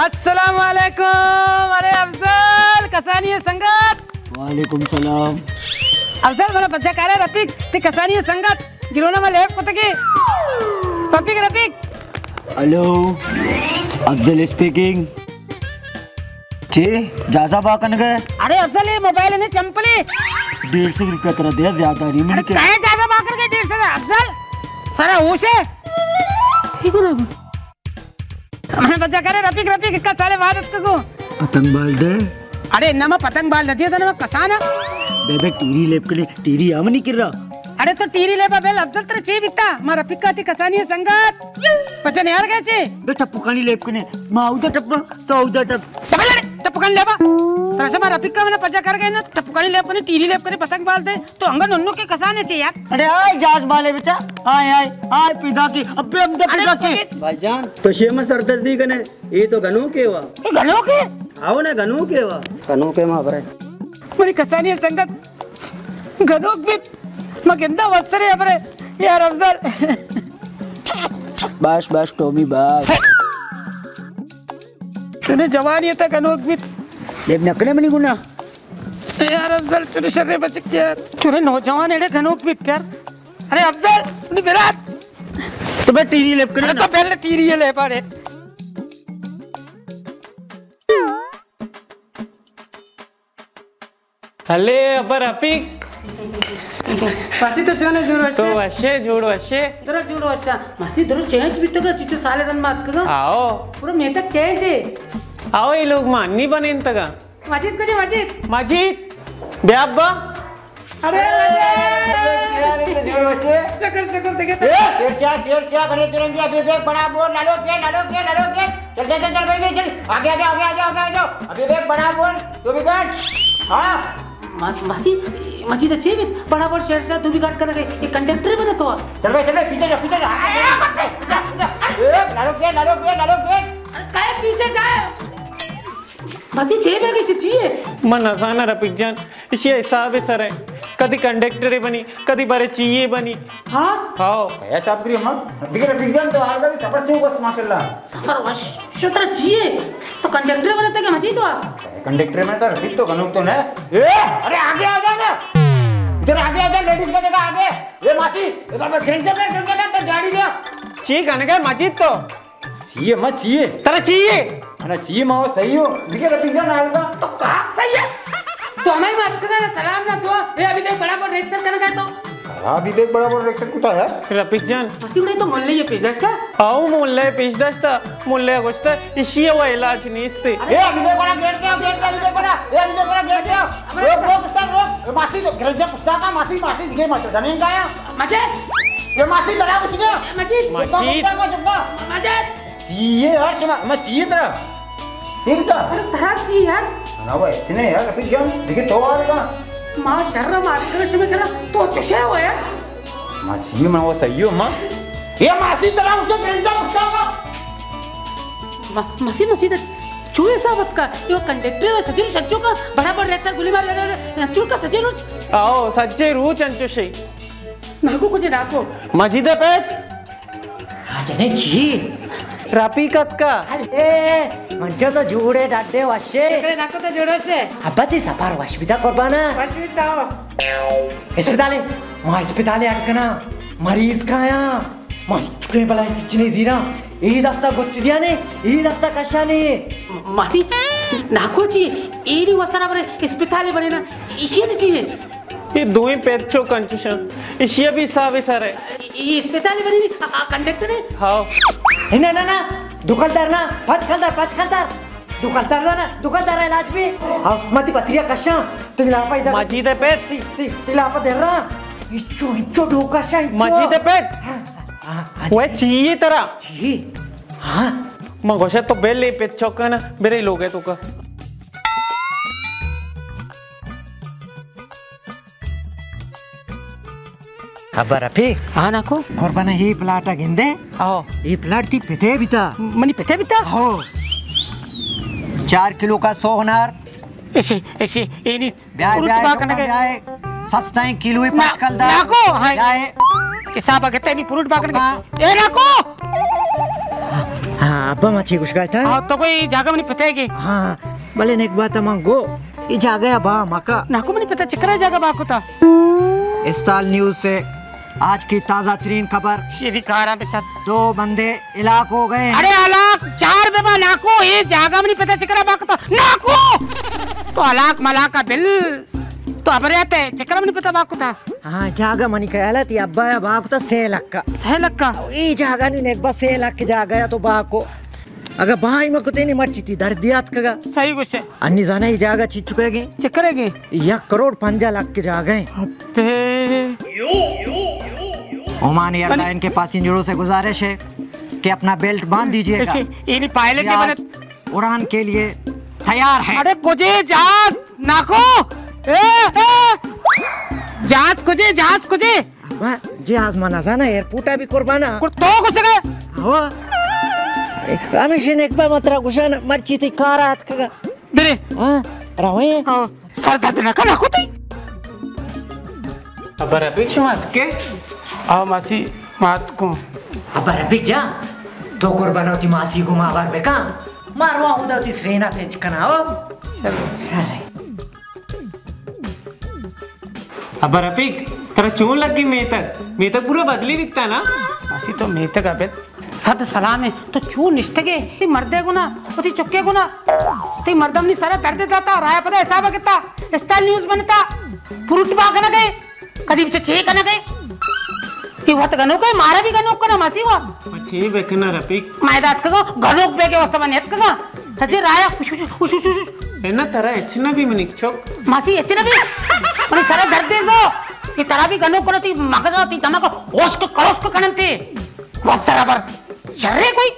अस्सलामुअलैकुम। अरे अफजल कसानी है संगत। वालेकुम सलाम। अफजल मेरा बच्चा कह रहा है रफीक ते कसानी है संगत गिरोना में लेफ्ट को तकी रफीक रफीक। Hello Afzal speaking. जी जाजा बाकन गए। अरे अफजल ये मोबाइल ने चंपली 150 रुपया तेरा दे ज्यादा नहीं मिल के। अरे जाजा बाकन गए 150 अफजल सारा होश है ठीक हो ना। मैंने बच्चा करे रफीक रफीक इसका साले वादत को पतंग बाल दे। अरे ना मैं पतंग बाल देती तो ना कसाना बेबे टीरी लेप के लिए टीरी आम नहीं कर रहा। अरे तो टीरी लेप बेल अफजल तेरे चे बिता मां रफीक का थी कसानी है संगत पचन यार गए छे बे टप्पू कानी लेप के ने मां उदा टप्पू तो उदा टप्पू टप्पू ले टप्पू कानी लेबा तेरे से मां रफीक का मैंने बच्चा कर गए ना टप्पू कानी लेप के टीरी लेप के पतंग बाल दे तो अंग नन्नू के कसाने छे यार। अरे आय जाज वाले बेटा आय आय आय पिदा की अबे हम तो पिदा की भाईजान तो शेम सरदर्दी कने ये तो गनो केवा ये गनो के आओ ना गनो के मां भरे मेरी कसानी है संगत गनो के मैं किंदा वसरे अपरे यार अफजल बस बस टोमी बस तूने जवानी है तक गनो के लेब नकने में नहीं गुना यार अफजल तूने शर्रे बचक यार तूने नौजवान एड़े गनो के कर। अरे अफजल तूने विराट तो मैं टीरी लेप कर तो पहले टीरी ले पाड़े हले अपर रफीक पासी तो चने जुड़वशे तो वशे जुड़वशे इधर जुड़वशा मासी इधर चेंज भी तो का चीचे साले रन मात का आओ पूरा मैं तक चेंज है आओ ये लोग मान नहीं बने इन तक माजिद को जे माजिद माजिद बे अब्बा। अरे शकर शकर देखे क्या करे तुरंत अभी एक बड़ा बोर लालो के चल भाई चल आगे आ जाओ अभी एक बड़ा बोर तू भी बैठ। हां मासी मस्जिद अच्छी है बड़ा बोर शहर से तू भी काट कर गए एक कंडक्टर बना तो चल भाई पीछे जा लालो के अरे काय पीछे जाए मासी छे में कैसे चाहिए मन नजाना रफीक जान इसी हिसाब है सर है कभी कंडक्टर बनी कभी बारे चाहिए बनी। हां आओ भैया साहब करियो हम रफीक रफीक जान तो आलदा भी सफर चू बस माशाल्लाह सफर वश शोत्र चाहिए तो कंडक्टर बनता क्या मजी तो आप कंडक्टर में तो रफीक तो गनुक तो ना ए अरे आगे आ जा ना इधर आगे लेडीज का जगह आगे ए मासी इधर में ट्रेन से तो गाड़ी ले ठीक है ना मजी तो चाहिए मत चाहिए तेरा चाहिए ना चाहिए माओ सही हो दिखे रफीक जान आलदा तो कहा सही है तो हमें मत करना सलाम ना दो ये अभी देख बड़ा बोल रिएक्शन करना तो हां अभी देख बड़ा बोल रिएक्शन कुत्ता है रफीक जान हंसी उड़े तो मोहल्ले ये पेशदास्ता आओ मोहल्ले पेशदास्ता गोस्ता इसी है वो इलाज नहीं इसते ए अभी देख बड़ा गेट पे आओ रोक मासी तो घर जा पुस्ता का मासी दिखे मत जाने का मजे ये मासी डरा कुछ गया मजे ये यार सुना मैं चाहिए तेरा तेरा तरह चाहिए यार ना भाई इतने यार रफीक जान देखिए तो आएगा मां शर्म आ रही है शर्म तेरा तो चुशे हो यार मां चाहिए मैं वो सही हो मां ये मासी तरह उसे गंजा उठाओ मां मासी तो चूहे सा मत का ये कंडक्टर है सचिन सच्चू का बड़ा बड़ा रहता गोली मार रहा चूर का सचिन आओ सच्चे रू चंचुशे नाको कुछ नाको मजीदा पेट आ जाने जी रफीकत का ए मंचो तो जुड़े डाडे वशे करे नाको तो जुड़ो से अबती सफर वशविता कुर्बाना वशविता अस्पताल अटकना मरीज काया मचके बला सिचने जीरा ई रास्ता गोत्तिया ने ई रास्ता कशाने मासी नाको जी एरी वसरा पर अस्पताल बनेना इसी ने जी ये दोई पेचो कंचशन इसी भी हिसाब है सर ये अस्पताल बनेनी कंडक्टर है हां ना दुकानदार ना पाँच खलदार दुकानदार है इलाज भी मती पत्रिया कशा तिलापा इधर मजीद है पेट तिलापा दे रहा इचो ढोका शाही मजीद है पेट वो चाहिए तेरा जी हाँ मगोशा तो बेले पेट चौका ना मेरे लोग है तो का अब रफीक हां नाको कुर्बाना ये प्लाट गिंदे आओ ये प्लाट थी पिते बिता हो 4 किलो का सोहनार ऐसे एनी ब्याय सस्ताएं किलो ही 5 कलदा नाको हाय हिसाब अगते नहीं पुरुट बाकन ए नाको हां आबा माछी खुशगाल था तो कोई जागा मने पता है के हां भले नेक बात मांगो ई जागा बा माका नाको मने पता चक्कर जागा बाको था। स्टार न्यूज से आज की ताज़ा तरीन खबर श्रीकारा में दो बंदे इलाक हो गए। अरे अलाक चार बेबा नाको ये जागा में नहीं पता चक्कर बाक तो नाको तो अलाक मलाक का बिल तो अबरे आते चक्कर में नहीं पता बाक था। हां जागा मनी कहला थी अब्बा या बाक तो से लक्का ई जागा नहीं एक बस से लक्का जागा तो बाको अगर भाई में कुते नहीं मरची थी दर्द दिया का सही कुछ है अन्नी जाना ही जागा चीज चुकेगी चक्करेगी 1,05,00,000 के जागे ओमान एयरलाइन के पैसेंजरों से गुजारिश है कि अपना बेल्ट बांध दीजिएगा यानी पायलट ने गलत उड़ान के लिए तैयार है। अरे कुजे जहाज नाखो जहाज कुजे जहाज माना जाना एयरपोर्ट भी कुर्बाना तो कुछ हवा रामेशन एक बार मत रघुशन मर्ची थी कारात का मेरे हां रावे हां सर दर्द न करा कोती अबर अपेक्ष मत के आ मासी मात को अबर अपेक्ष जा तो कुर्बानोती मासी को मार बेका मारवा हुदाती श्रेणा तेज कना ओ अबर अपेक्ष तेरा चोट लगी मैं तक पूरा बदली बिकता ना मासी तो मैं तक अबे सद सलाम है तो चू निष्ठगे ती मर्दे गुना ओती चुक्के गुना ती मर्दम नी सारा दर्द दाता राया पता हिसाब किता स्टाइल न्यूज़ बनता पुरुट बाग न गए कदी बिच छे कन गए की वत गनो के मारा भी गनो कना मासी वा छे बेकना रफीक मायदात को गनोक बेके वास्ता बनेत का सजे राया है ना तारा एचना भी मनिक चोक मासी एचना भी मने सारा दर्द दे दो की तारा भी गनो करो ती मगज ती तमा को होश को करोश को कनते बस बराबर शर्रे कोई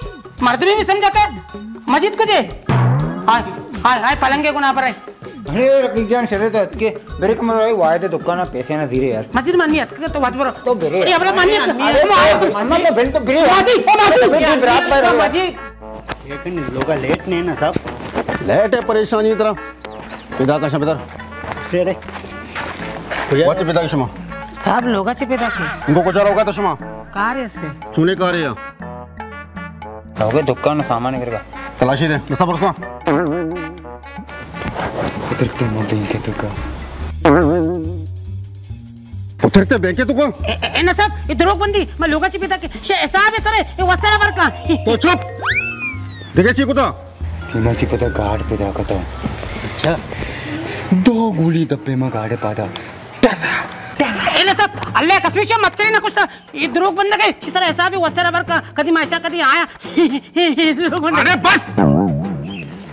मर्द भी समझाता है मस्जिद को जे हाय हाय हाय पलंगे गुना पर है अरे रफीक जान शर्रे तो अटके ब्रेक मराए वायदे दुकान ना पैसे ना धीरे यार मस्जिद माननी अटके तो वाज पर तो ब्रेक अरे अपना माननी अरे मामा तो बिल तो ब्रेक माजी ब्रेक पर माजी लेकिन लोग लेट नहीं ना साहब लेट है परेशानी तरह पिता का शब्द फिर व्हाट पिता का शमा साहब लोगा छे पिता के उनको गुजारा होगा तो शमा कार्य से चुने कार्य लोगे दुकान सामान करगा तलाशी दे सब उसको उतरते मोदी के दुका उतरते बैंक के दुका ए ना सब ये दरोग बंदी मैं लोगा छी पिता के हिसाब है करे ये वसरा बर का तो चुप देखे छी को तो मैं छी पता गार्ड पे जाकर तो अच्छा दो गोली दब्बे में गाड़े पादा एला सब अल्लाह कसम से मत ना कुछ ये दरोग बंद गए इस तरह हिसाब ही वसरा भर का कदी माशा कदी आया अरे बस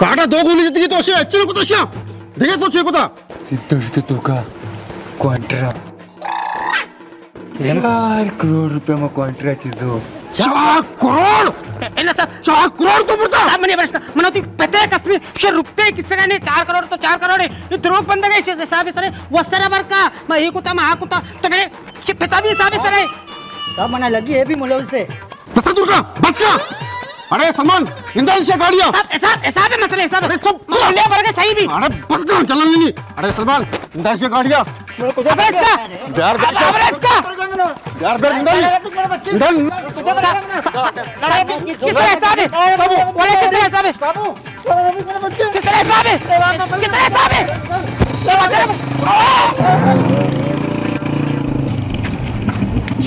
काटा दो गोली जितनी तो अच्छे अच्छे को तो अच्छा देखे तो छे को था सिद्ध तो का कॉन्ट्रा 4 करोड़ रुपए में कॉन्ट्रा चीज हो 4 करोड़ एला सब 4 करोड़ तो पड़ता साहब मैंने बस मनोती पता है कसम से रुपए किसका ने 4 करोड़ तो 4 करोड़ ये दरोग बंद गए हिसाब इस तरह वसरा भर का मैं ये कुत्ता महा कुत्ता तो मेरे पिता भी हिसाब इस तरह का मना लगी है भी मुलव से बस दूर का बस का अरे सलमान इंदल से गाड़िया हिसाब है मसला हिसाब सब ले भर के सही भी अरे बस ना चलन नहीं अरे सलमान इंदल से गाड़िया यार बे इंदल तुझे बड़ा लड़ाई बाबू बोले कितना हिसाब है बाबू कितना हिसाब है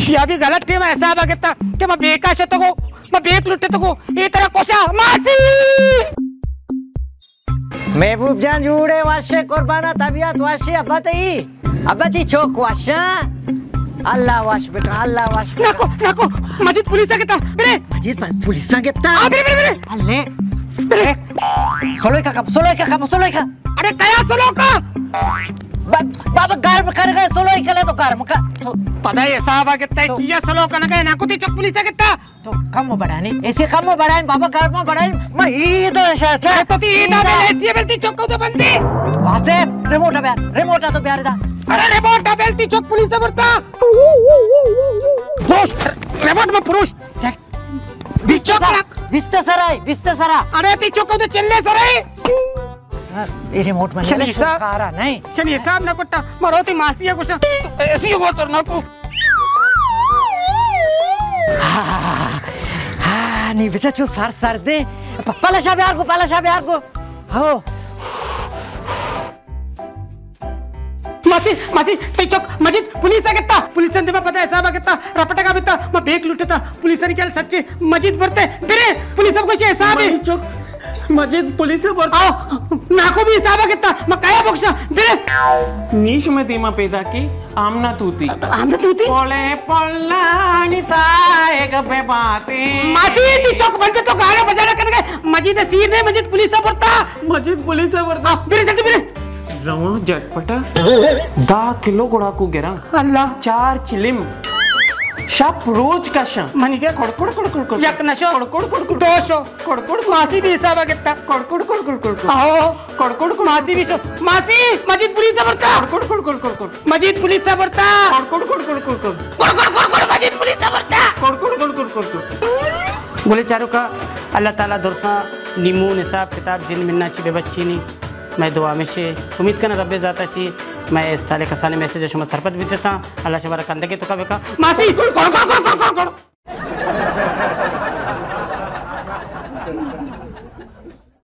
शिया भी गलत थे मैं ऐसा आ गया कि मैं बेकाश तो को मैं बेक लुटे तो को ये तरह कोशा मासी महबूब जान जुड़े वाशे कुर्बाना तबियत वाशे अबती चौक वाशा अल्लाह वाश रखो मस्जिद पुलिस आ गया मेरे मस्जिद पुलिस आ गया आ मेरे अल्ले सोलोई का अरे कया सोलो का बाबा गर्म कर गए सोलोई का ले तो गर्म का तो पता है साहब आ कितना चिया सोलो का ना नाकुती चक पुलिस आ कितना तो कम बढ़ाने ऐसे कम बढ़ाए बाबा गर्म बढ़ाए मैं ई तो अच्छा तो ती ई ना बेलती बेलती चक को तो बंदी वासे रिमोट तो प्यार था अरे रिमोट बेलती चक पुलिस से भरता पुरुष रिमोट में पुरुष बिस्तर सराय अरे ती चक तो चलने सराय ये रिमोट में नहीं कारा नहीं शन हिसाब ना कुत्ता मरोती मासी है कुछ ऐसी हो तो ना को Ani bisa cu sar sar de, palasha biarku. Ho. मासी ते चौक मस्जिद पुलिस आ गया पुलिस ने पता है साहब आ गया रपटा का बिता मैं बेक लूटता पुलिस ने क्या सच्चे मस्जिद भरते तेरे पुलिस सबको से हिसाब है चौक मस्जिद पुलिस से भरता नाको भी हिसाब आ गया मैं काया बख्शा तेरे नीश में दीमा पैदा की आमना तूती बोले पल्लानी साए गबे बातें मासी ते चौक बनते तो गाना बजाना करके मस्जिद सीर ने मस्जिद पुलिस से भरता तेरे जल्दी मेरे झटपटा 10 किलो गुड़ा को गिरा अल्लाह 4 चिलिम शप रोज का शा मानी क्या कड़कड़ यक नशो कड़कड़ 200 कड़कड़ मासी भी हिसाब आ गया कड़कड़ आओ कड़कड़ मासी भी मासी मस्जिद पुलिस से भरता कड़कड़ मस्जिद पुलिस से भरता कड़कड़ मस्जिद पुलिस से भरता कड़कड़ बोले चारों का अल्लाह ताला दरसा निमू निसाब किताब जिन मिलना चाहिए बच्ची नहीं मैं दुआ में से उम्मीद करना रब्बे जाता चाहिए मैं इस ताले खसाने में से जो शुमा सरपत भी देता अल्लाह शबारा कंधे के तो का बेका मासी कौन